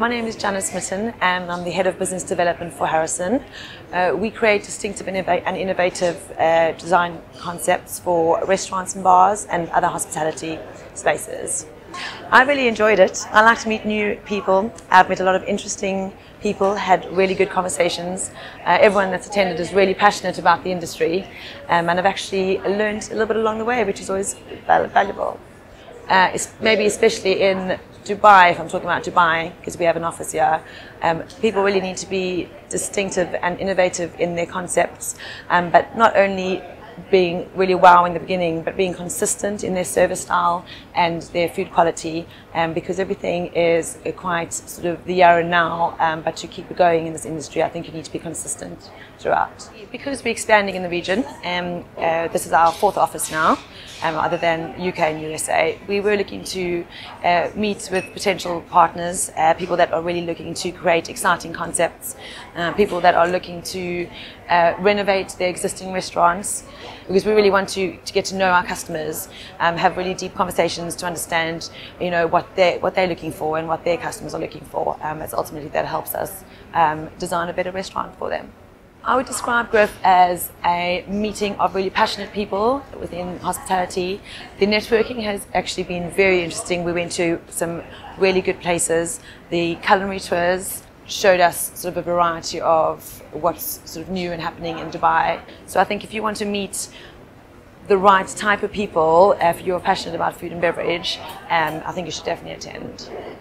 My name is Janice Mitten and I'm the Head of Business Development for Harrison. We create distinctive and innovative design concepts for restaurants and bars and other hospitality spaces. I really enjoyed it. I like to meet new people. I've met a lot of interesting people, had really good conversations. Everyone that's attended is really passionate about the industry and I've actually learned a little bit along the way, which is always valuable. Maybe especially in Dubai, if I'm talking about Dubai, because we have an office here, people really need to be distinctive and innovative in their concepts, but not only being really wow in the beginning, but being consistent in their service style and their food quality, because everything is quite sort of the here and now, but to keep it going in this industry, I think you need to be consistent throughout. Because we're expanding in the region, this is our fourth office now, other than UK and USA, we were looking to meet with potential partners, people that are really looking to create exciting concepts, people that are looking to renovate their existing restaurants, because we really want to get to know our customers, have really deep conversations to understand, you know, what they're looking for and what their customers are looking for, as ultimately that helps us design a better restaurant for them. I would describe growth as a meeting of really passionate people within hospitality. The networking has actually been very interesting. We went to some really good places. The culinary tours showed us sort of a variety of what's sort of new and happening in Dubai. So I think if you want to meet the right type of people, if you're passionate about food and beverage, I think you should definitely attend.